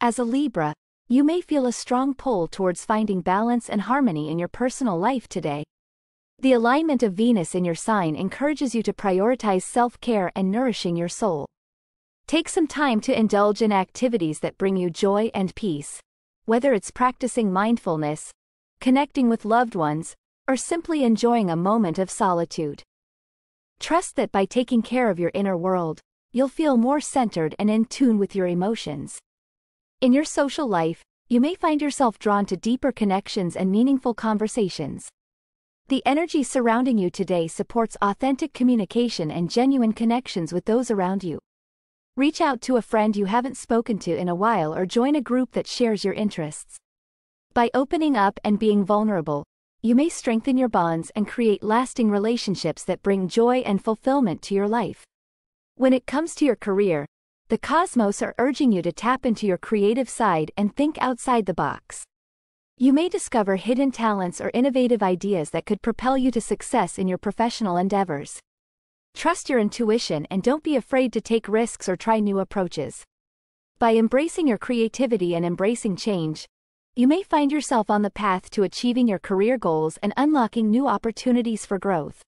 As a Libra, you may feel a strong pull towards finding balance and harmony in your personal life today. The alignment of Venus in your sign encourages you to prioritize self-care and nourishing your soul. Take some time to indulge in activities that bring you joy and peace, whether it's practicing mindfulness, connecting with loved ones, or simply enjoying a moment of solitude. Trust that by taking care of your inner world, you'll feel more centered and in tune with your emotions. In your social life, you may find yourself drawn to deeper connections and meaningful conversations. The energy surrounding you today supports authentic communication and genuine connections with those around you. Reach out to a friend you haven't spoken to in a while or join a group that shares your interests. By opening up and being vulnerable, you may strengthen your bonds and create lasting relationships that bring joy and fulfillment to your life. When it comes to your career, the cosmos are urging you to tap into your creative side and think outside the box. You may discover hidden talents or innovative ideas that could propel you to success in your professional endeavors. Trust your intuition and don't be afraid to take risks or try new approaches. By embracing your creativity and embracing change, you may find yourself on the path to achieving your career goals and unlocking new opportunities for growth.